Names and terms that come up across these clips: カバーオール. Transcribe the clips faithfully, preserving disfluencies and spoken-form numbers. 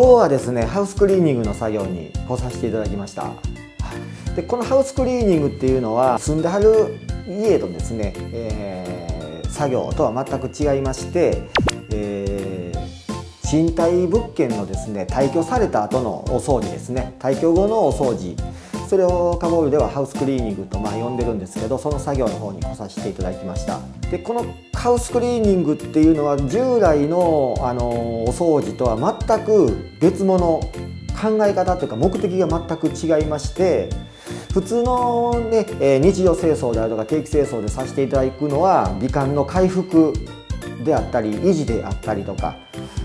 今日はですねハウスクリーニングの作業に来させていただきました。でこのハウスクリーニングっていうのは住んではる家のですね、えー、作業とは全く違いまして、えー、賃貸物件のですね退去された後のお掃除ですね、退去後のお掃除、それをカボールではハウスクリーニングとまあ呼んでるんですけど、その作業の方に来させていただきました。でこのハウスクリーニングっていうのは従来の、あのお掃除とは全く別物、考え方というか目的が全く違いまして、普通の、ねえー、日常清掃であるとか定期清掃でさせていただくのは美観の回復であったり維持であったりとか、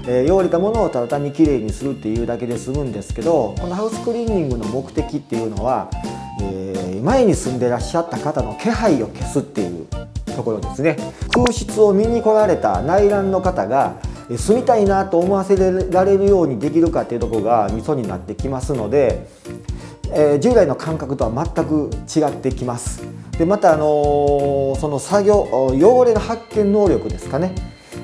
えー、汚れたものをただ単にきれいにするっていうだけで済むんですけど、このハウスクリーニングの目的っていうのは、えー、前に住んでらっしゃった方の気配を消すっていうところですね。空室を見に来られた内覧の方が住みたいなと思わせられるようにできるかっていうところがミソになってきますので、えー、従来の感覚とは全く違ってきます。でまた、あのー、その作業汚れの発見能力ですかね、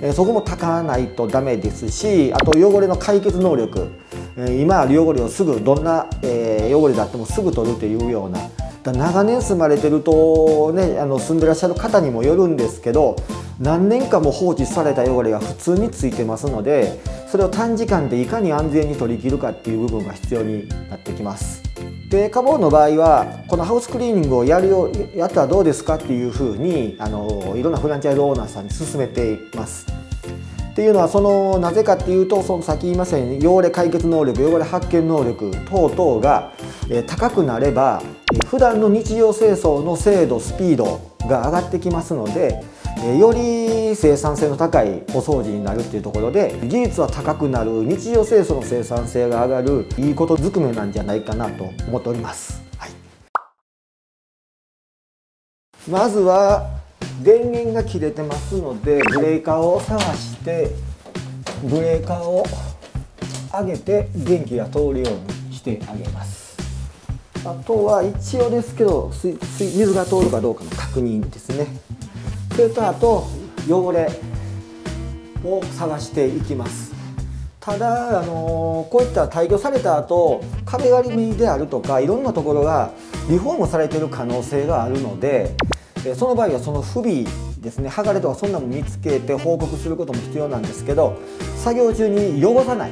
えー、そこも高らないとダメですし、あと汚れの解決能力、えー、今ある汚れをすぐどんな、えー、汚れであってもすぐ取るというような、だ長年住まれてるとね、あの住んでらっしゃる方にもよるんですけど、何年間も放置された汚れが普通についてますので、それを短時間でいかに安全に取り切るかっていう部分が必要になってきます。でカボーの場合はこのハウスクリーニングをやるよやったらどうですかっていうふうに、あのいろんなフランチャイズオーナーさんに勧めています。っていうのはそのなぜかっていうと、その先言いましたように汚れ解決能力、汚れ発見能力等々が高くなれば普段の日常清掃の精度スピードが上がってきますので、より生産性の高いお掃除になるっていうところで、技術は高くなる、日常清掃の生産性が上がる、いいことずくめなんじゃないかなと思っております、はい、まずは電源が切れてますのでブレーカーを探して、ブレーカーを上げて電気が通るようにしてあげます。あとは一応ですけど水が通るかどうかの確認ですね。それとあと汚れを探していきます。ただ、あのー、こういった退去された後壁紙であるとかいろんなところがリフォームされている可能性があるので、その場合はその不備ですね、剥がれとかそんなの見つけて報告することも必要なんですけど、作業中に汚さない、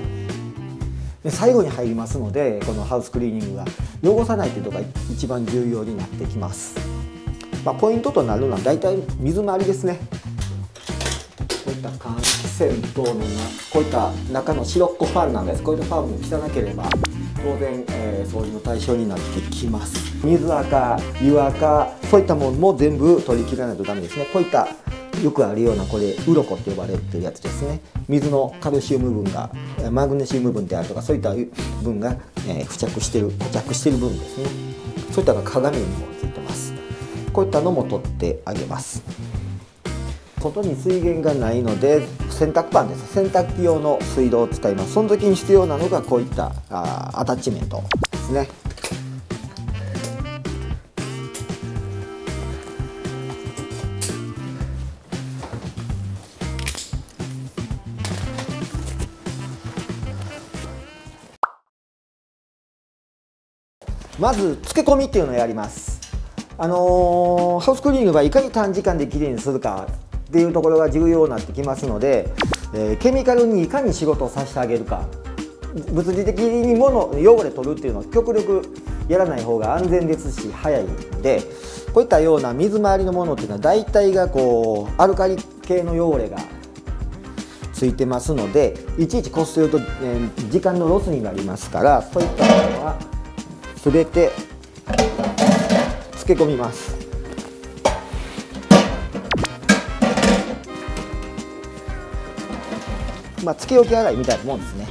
最後に入りますのでこのハウスクリーニングが汚さないというのが一番重要になってきます。まあ、ポイントとなるのは大体水回りですね。こういった換気扇等のこういった中の白っこファンなんです。こういったファンも汚ければ当然、えー、掃除の対象になってきます。水垢、湯垢、そういったものも全部取り切らないとダメですね。こういったよくあるようなこれ鱗って呼ばれてるやつですね。水のカルシウム分がマグネシウム分であるとか、そういった分が、えー、付着してる付着してる分ですね。そういったのが鏡にもついてます。こういったのも取ってあげます。外に水源がないので洗濯板です。洗濯機用の水道を使います。その時に必要なのがこういったあアタッチメントですね。まず漬け込みっていうのをやります。あのー、ハウスクリーニングはいかに短時間できれいにするかっていうところが重要になってきますので、えー、ケミカルにいかに仕事をさせてあげるか、物理的に物汚れ取るっていうのは極力やらない方が安全ですし早いので、こういったような水回りのものっていうのは大体がこうアルカリ系の汚れがついてますので、いちいちこすると、えー、時間のロスになりますから、そういったものはすべて漬け込みます。まあ、つけ置き洗いみたいなもんですね。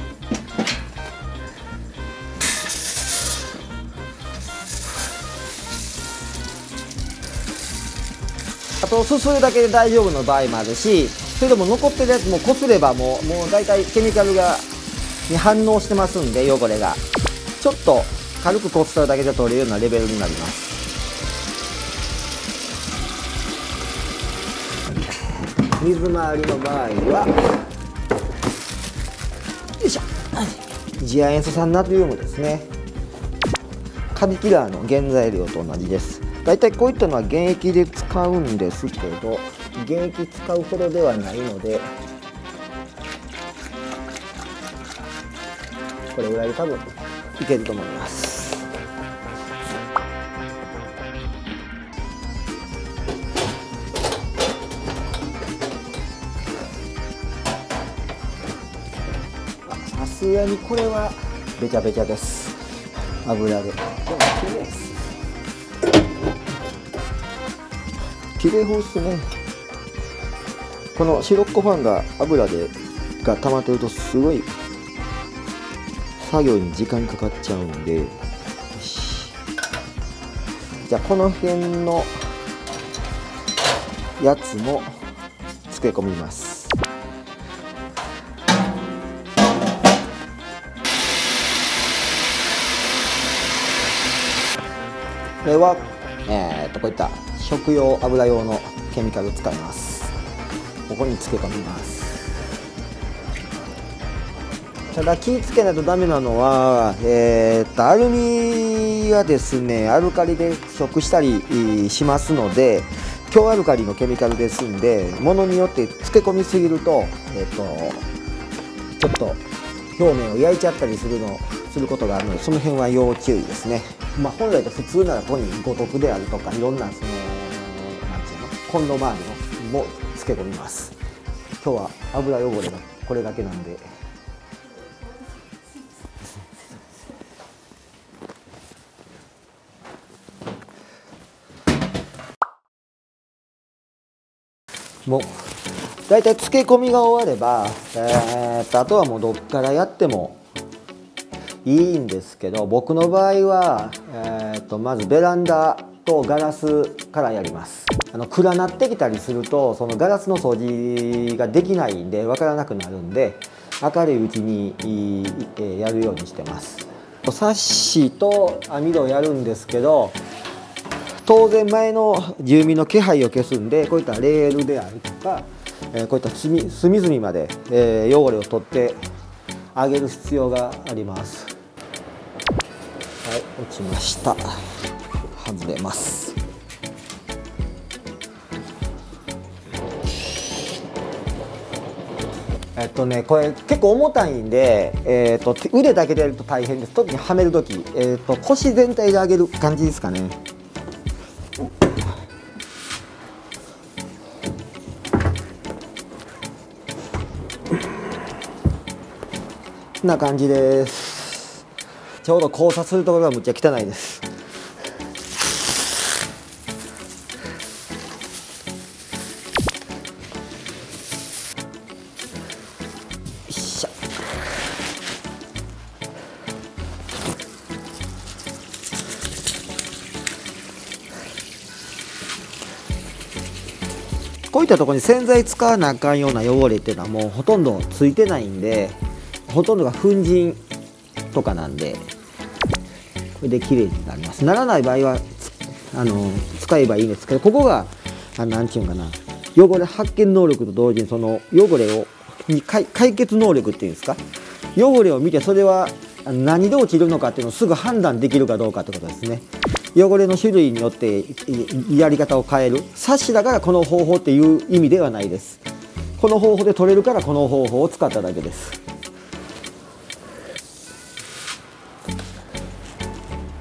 あとすするだけで大丈夫の場合もあるし、それでも残ってるやつもこすればもうもう大体ケミカルがに反応してますんで、汚れがちょっと軽くこするだけで取れるようなレベルになります。水回りの場合はよいしょ、次亜塩素酸ナトリウムですね。カビキラーの原材料と同じです。大体こういったのは原液で使うんですけど、原液使うほどではないので、これぐらい多分いけると思います。さすがにこれはべちゃべちゃです。油できれいほうですね。このシロッコファンが油でが溜まってるとすごい作業に時間かかっちゃうんで、よし、じゃあこの辺のやつも漬け込みます。これは、えー、とこういった食用油用のケミカルを使います。ここに漬け込みます。ただ気をつけないとダメなのは、えー、っとアルミはですねアルカリで腐食したりしますので、強アルカリのケミカルですんで、ものによって漬け込みすぎると、えー、っとちょっと表面を焼いちゃったりするのすることがあるので、その辺は要注意ですね。まあ、本来と普通ならここに五徳であるとか、いろんなそのなんていうのコンロ周りのもつけ込みます。今日は油汚れがこれだけなんで、もう大体漬け込みが終われば、えー、っとあとはもうどっからやってもいいんですけど、僕の場合は、えー、とまずベランダとガラスからやります。あの暗なってきたりすると、そのガラスの掃除ができないんで分からなくなるんで、明るいうちに、えー、やるようにしてます。サッシと網戸をやるんですけど、当然前の住民の気配を消すんで、こういったレールであるとか、えー、こういった隅々まで、えー、汚れを取ってあげる必要があります。はい、落ちました。外れます。えっとね、これ結構重たいんで、えー、と腕だけでやると大変です。特にはめるとき、えー、と腰全体で上げる感じですかね。こんな感じです。ちょうど交差するところがむっちゃ汚いです。よっしゃ。こういったところに洗剤使わなあかんような汚れっていうのはもうほとんどついてないんで、ほとんどが粉塵とかなんで、これで綺麗になります。ならない場合はあの使えばいいんですけど、ここが何て言うのかな、汚れ発見能力と同時にその汚れをに解決能力っていうんですか、汚れを見てそれは何で落ちるのかっていうのをすぐ判断できるかどうかってことですね。汚れの種類によってやり方を変える。サッシだからこの方法っていう意味ではないです。この方法で取れるからこの方法を使っただけです。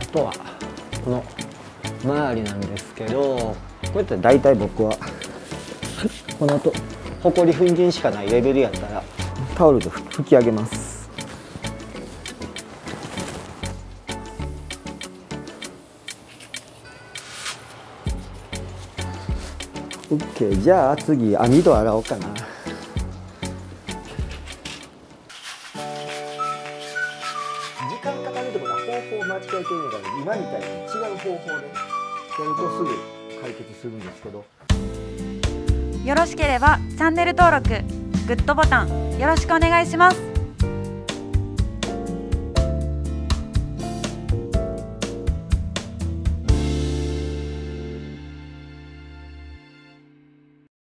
あとはこの周りなんですけど、こうやって大体僕はこのとほこり粉塵しかないレベルやったらタオルで拭き上げます。OK、 じゃあ次網戸洗おうかな。今みたいに違う方法でやるとすぐ解決するんですけど、よろしければチャンネル登録、グッドボタンよろしくお願いします。